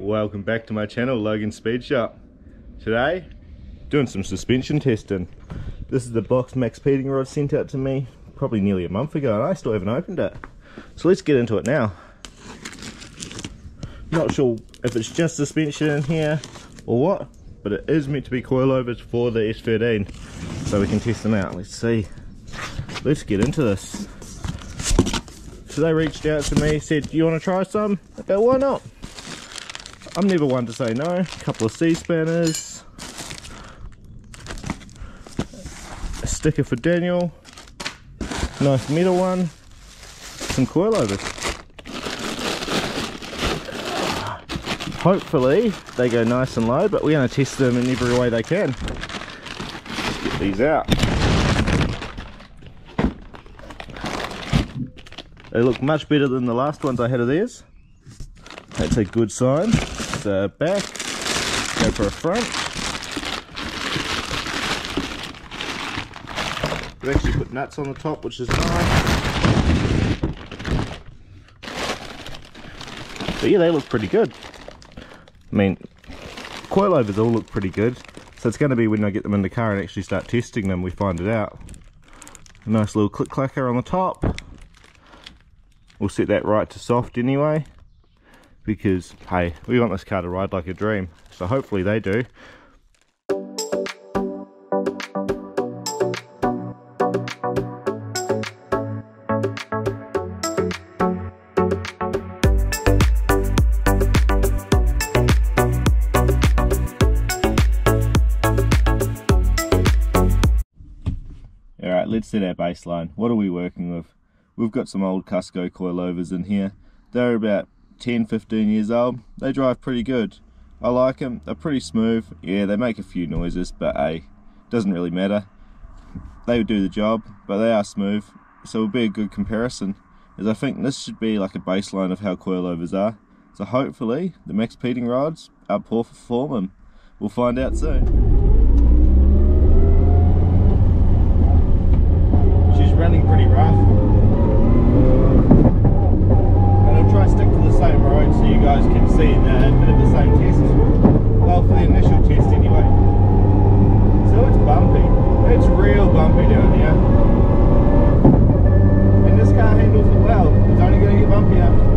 Welcome back to my channel, Logan Speed Shop. Today, doing some suspension testing. This is the box Maxpeedingrods sent out to me probably nearly a month ago, and I still haven't opened it. So let's get into it now. Not sure if it's just suspension in here or what, but it is meant to be coilovers for the S13, so we can test them out. Let's see. Let's get into this. So they reached out to me, said, "Do you want to try some?" I go, "Why not?" I'm never one to say no. A couple of C-spanners, a sticker for Daniel, nice metal one, some coilovers. Hopefully they go nice and low, but we're going to test them in every way they can. Get these out. They look much better than the last ones I had of theirs. That's a good sign. The back, go for a front. We've actually put nuts on the top, which is nice. But yeah, they look pretty good. I mean, coilovers all look pretty good. So it's going to be when I get them in the car and actually start testing them, we find it out. A nice little click clacker on the top. We'll set that right to soft anyway, because hey, we want this car to ride like a dream, so hopefully they do. All right, let's set our baseline. What are we working with? We've got some old Cusco coilovers in here. They're about 10-15 years old. They drive pretty good. I like them. They're pretty smooth. Yeah, they make a few noises, but hey, doesn't really matter. They do the job, but they are smooth, so it'll be a good comparison. As I think this should be like a baseline of how coilovers are. So hopefully the Maxpeedingrods are poor for form. We'll find out soon. She's running pretty rough. So you guys can see a bit of the same test, well, for the initial test anyway. So it's bumpy, it's real bumpy down here, and this car handles it well. It's only going to get bumpier.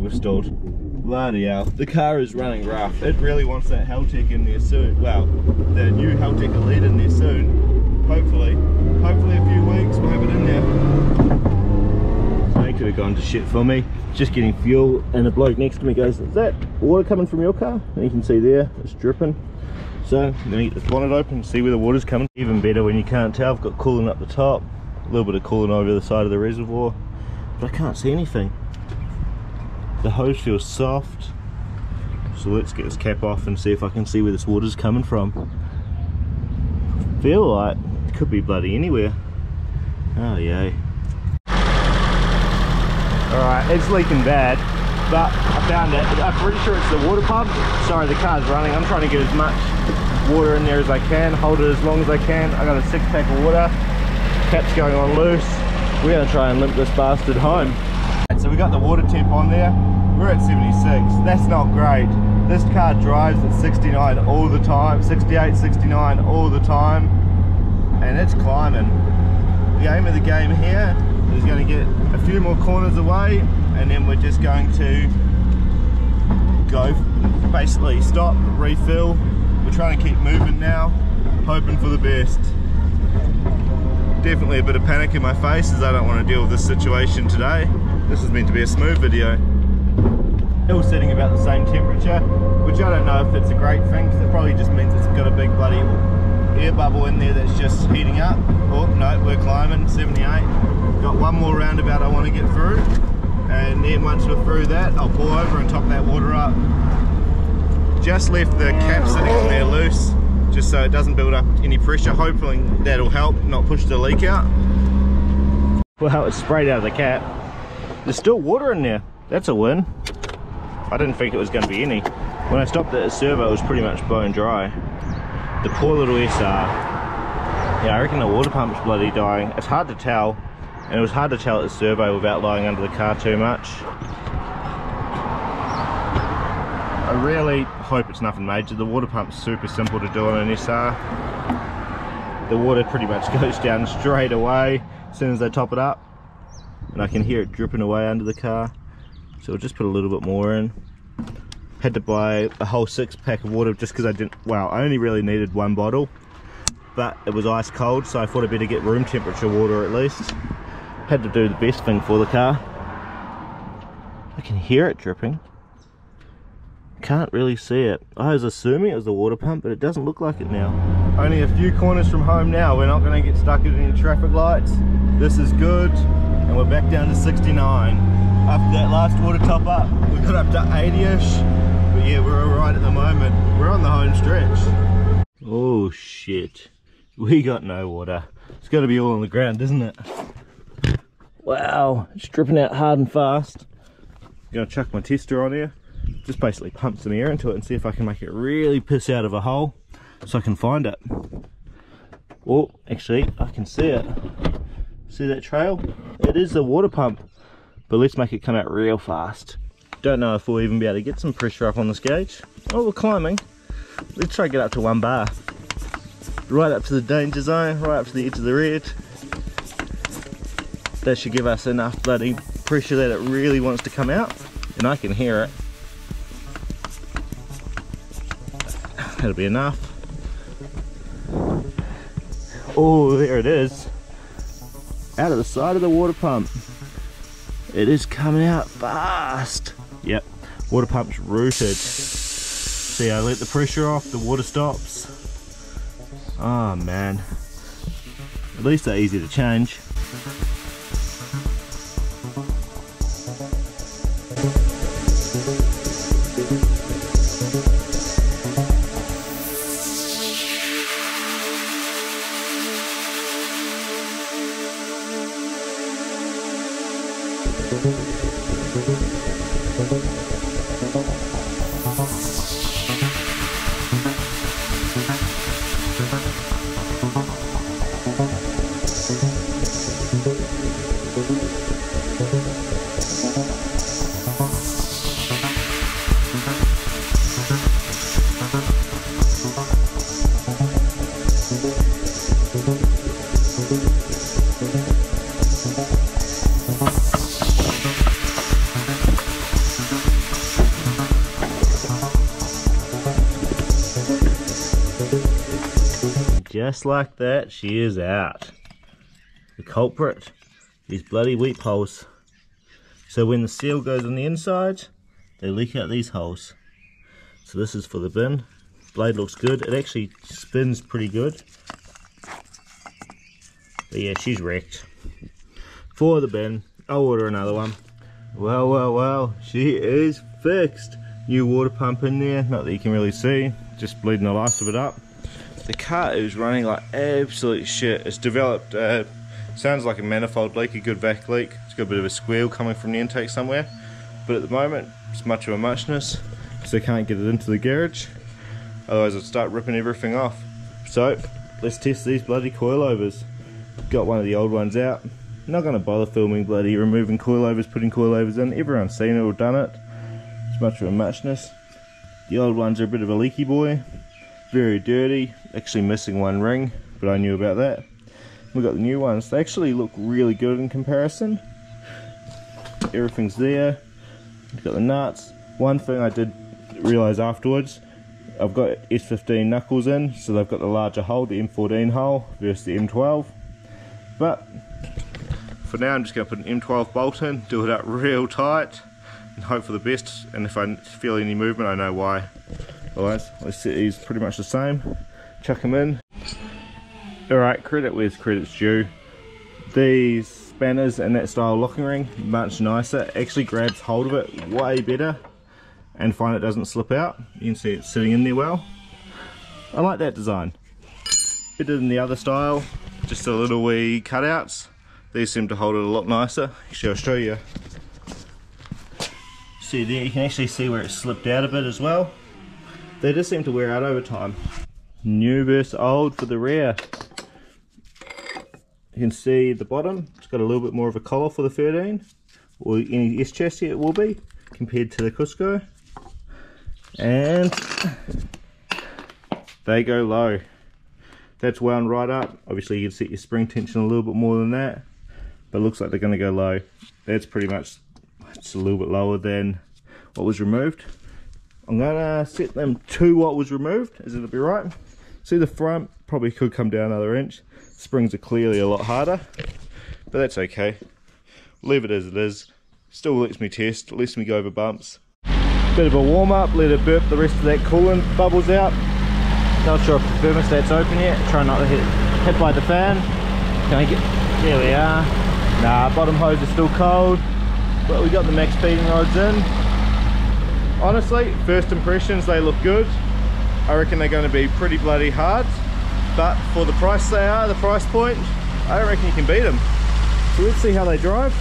We've stalled. Bloody hell. The car is running rough. It really wants that Haltech in there soon. Well, the new Haltech Elite in there soon. Hopefully. Hopefully a few weeks we'll have it in there. They could have gone to shit for me. Just getting fuel, and the bloke next to me goes, "Is that water coming from your car?" And you can see there, it's dripping. So, let me get this bonnet open, see where the water's coming. Even better when you can't tell. I've got coolant up the top. A little bit of coolant over the side of the reservoir. But I can't see anything. The hose feels soft, so let's get this cap off and see if I can see where this water's coming from. I feel like it could be bloody anywhere. Oh yay. Alright, it's leaking bad, but I found it. I'm pretty sure it's the water pump. Sorry, the car's running. I'm trying to get as much water in there as I can, hold it as long as I can. I got a 6-pack of water, cap's going on loose. We're going to try and limp this bastard home. So we got the water temp on there, we're at 76, that's not great. This car drives at 69 all the time, 68, 69 all the time, and it's climbing. The aim of the game here is going to get a few more corners away, and then we're just going to go, basically stop, refill. We're trying to keep moving now, hoping for the best. Definitely a bit of panic in my face as I don't want to deal with this situation today. This is meant to be a smooth video. It was sitting about the same temperature, which I don't know if it's a great thing, because it probably just means it's got a big bloody air bubble in there that's just heating up. Oh no, we're climbing, 78. Got one more roundabout I want to get through, and in. Once we're through that, I'll pull over and top that water up. Just left the cap sitting in there loose, just so it doesn't build up any pressure. Hopefully that'll help not push the leak out. Well, it's sprayed out of the cap. There's still water in there. That's a win. I didn't think it was going to be any. When I stopped at the servo, it was pretty much bone dry. The poor little SR. Yeah, I reckon the water pump's bloody dying. It's hard to tell. And it was hard to tell at the servo without lying under the car too much. I really hope it's nothing major. The water pump's super simple to do on an SR. The water pretty much goes down straight away as soon as they top it up. And I can hear it dripping away under the car. So we'll just put a little bit more in. Had to buy a whole 6-pack of water just because I didn't, well, I only really needed one bottle, but it was ice cold, so I thought I'd better get room temperature water at least. Had to do the best thing for the car. I can hear it dripping. Can't really see it. I was assuming it was the water pump, but it doesn't look like it now. Only a few corners from home now. We're not going to get stuck at any traffic lights. This is good, and we're back down to 69. After that last water top up, we got up to 80-ish, but yeah, we're alright at the moment. We're on the home stretch. Oh shit, we got no water. It's got to be all on the ground, isn't it? Wow, it's dripping out hard and fast. I'm going to chuck my tester on here, just basically pump some air into it and see if I can make it really piss out of a hole so I can find it. Oh, actually, I can see it. See that trail? It is the water pump. But let's make it come out real fast. Don't know if we'll even be able to get some pressure up on this gauge. Oh, we're climbing. Let's try to get up to 1 bar. Right up to the danger zone, right up to the edge of the red. That should give us enough bloody pressure that it really wants to come out. And I can hear it. That'll be enough. Oh, there it is. Out of the side of the water pump. It is coming out fast. Yep, water pump's rooted. See, I let the pressure off, the water stops. Oh man, at least they're easy to change. Just like that, she is out. The culprit, these bloody weep holes. So when the seal goes on the inside, they leak out these holes. So this is for the bin. Blade looks good. It actually spins pretty good. But yeah, she's wrecked. For the bin, I'll order another one. Well, well, well, she is fixed. New water pump in there, not that you can really see. Just bleeding the last of it up. The car is running like absolute shit. It's developed, sounds like a manifold leak, a good vac leak. It's got a bit of a squeal coming from the intake somewhere. But at the moment, it's much of a muchness, because I can't get it into the garage. Otherwise, I'd start ripping everything off. So, let's test these bloody coilovers. Got one of the old ones out. Not going to bother filming bloody removing coilovers, putting coilovers in. Everyone's seen it or done it. It's much of a muchness. The old ones are a bit of a leaky boy. Very dirty, actually missing one ring, but I knew about that. We got the new ones. They actually look really good in comparison. Everything's there. We've got the nuts. One thing I did realise afterwards, I've got S15 knuckles in, so they've got the larger hole, the M14 hole versus the M12. But for now I'm just going to put an M12 bolt in, do it up real tight, and hope for the best, and if I feel any movement I know why. Alright, let's set these pretty much the same, chuck them in. Alright, credit where's credit's due. These spanners and that style locking ring, much nicer. Actually grabs hold of it way better and find it doesn't slip out. You can see it's sitting in there well. I like that design. Better than the other style, just the little wee cutouts. These seem to hold it a lot nicer. Actually I'll show you. See there, you can actually see where it slipped out a bit as well. They just seem to wear out over time. New versus old for the rear. You can see the bottom, it's got a little bit more of a collar for the 13, or any S chassis it will be, compared to the Cusco. And they go low. That's wound right up. Obviously you can set your spring tension a little bit more than that, but it looks like they're going to go low. That's pretty much, it's a little bit lower than what was removed. I'm going to set them to what was removed, as it'll be right. See the front, probably could come down another inch. Springs are clearly a lot harder, but that's okay. Leave it as it is. Still lets me test, lets me go over bumps. Bit of a warm up, let it burp the rest of that coolant bubbles out. Not sure if the thermostat's open yet. Try not to hit by the fan. Can I get, there we are. Nah, bottom hose is still cold, but we got the Maxpeedingrods in. Honestly, first impressions, they look good. I reckon they're going to be pretty bloody hard. But for the price they are, the price point, I don't reckon you can beat them. So let's see how they drive.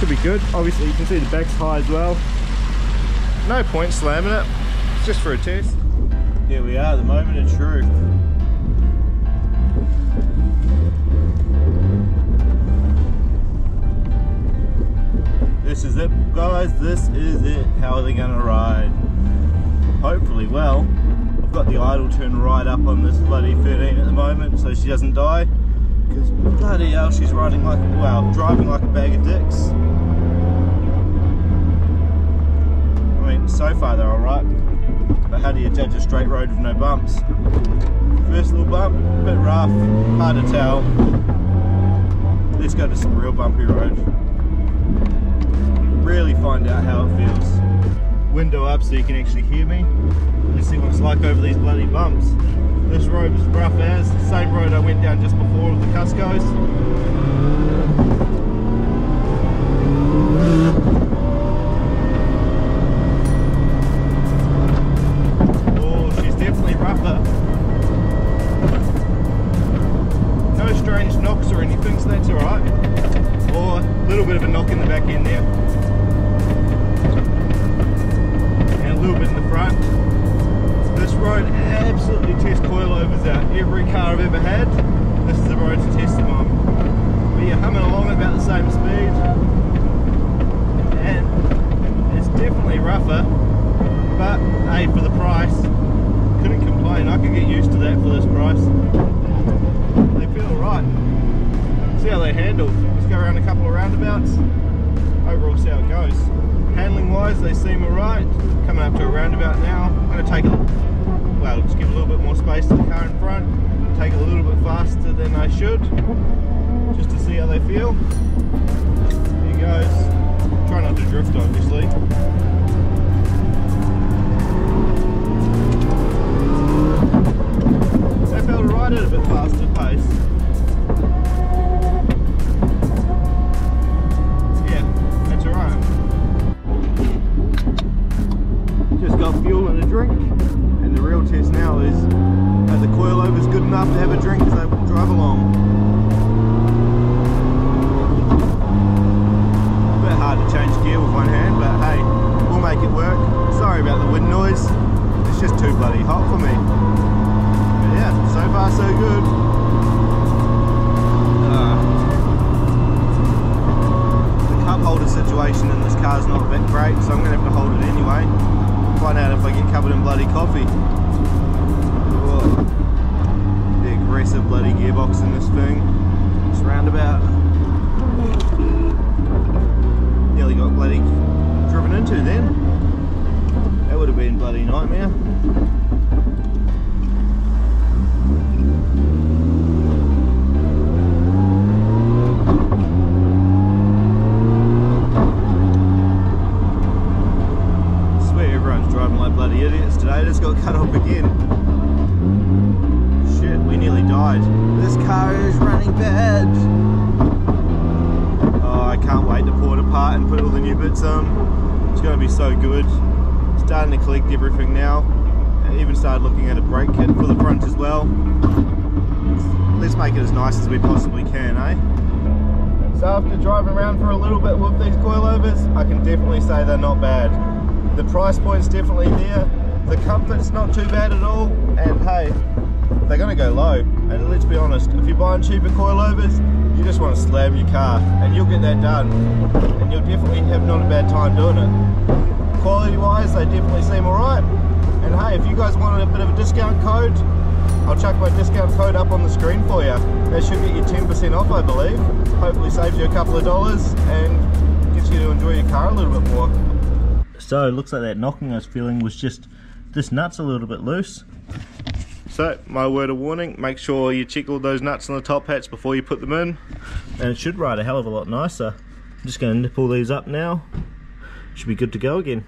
Should be good. Obviously you can see the back's high as well. No point slamming it, it's just for a test. Here we are, the moment of truth. This is it guys, this is it. How are they gonna ride? Hopefully well. Got the idle turn right up on this bloody 13 at the moment so she doesn't die, because bloody hell she's riding like, well, driving like a bag of dicks. I mean so far they're alright, but how do you judge a straight road with no bumps? First little bump, a bit rough, hard to tell. Let's go to some real bumpy road, really find out how it feels. Window up so you can actually hear me. Let's see what it's like over these bloody bumps. This road is rough as, the same road I went down just before with the Cuscos. Oh, she's definitely rougher. No strange knocks or anything, so that's alright. Or a little bit of a knock in the back end there. Little bit in the front. This road absolutely tests coilovers out. Every car I've ever had, this is the road to test them on. But you're humming along at about the same speed, and it's definitely rougher, but hey, for the price, couldn't complain. I could get used to that for this price. They feel alright. See how they handle. Let's go around a couple of roundabouts. Overall, see how it goes. Handling wise, they seem alright. Coming up to a roundabout now. I'm going to take a, well, just give a little bit more space to the car in front. Take a little bit faster than I should, just to see how they feel. There goes. Try not to drift, obviously. They felt right at a bit faster pace. Fuel and a drink, and the real test now is, are the coilovers good enough to have a drink as they drive along? A bit hard to change gear with one hand, but hey, we'll make it work. Sorry about the wind noise, it's just too bloody hot for me. But yeah, so far so good. The cup holder situation in this car is not that great, so I'm going to have to hold it anyway. Find out if I get covered in bloody coffee. Whoa. The aggressive bloody gearbox in this thing. This roundabout. Nearly got bloody driven into then. That would have been bloody nightmare. Today just got cut off again. Shit, we nearly died. This car is running bad. here, but it's going to be so good. Starting to collect everything now. I even started looking at a brake kit for the front as well. Let's make it as nice as we possibly can, eh? So after driving around for a little bit with these coilovers, I can definitely say they're not bad. The price point's definitely there. The comfort's not too bad at all. And hey, they're going to go low. And let's be honest, if you're buying cheaper coilovers, you just want to slam your car, and you'll get that done. And you'll definitely have not a bad time doing it. Quality-wise, they definitely seem alright. And hey, if you guys wanted a bit of a discount code, I'll chuck my discount code up on the screen for you. That should get you 10% off, I believe. Hopefully saves you a couple of dollars and gets you to enjoy your car a little bit more. So it looks like that knocking I was feeling was just this nut's a little bit loose. So my word of warning, make sure you check all those nuts on the top hats before you put them in. And it should ride a hell of a lot nicer. I'm just going to nip all these up now. Should be good to go again.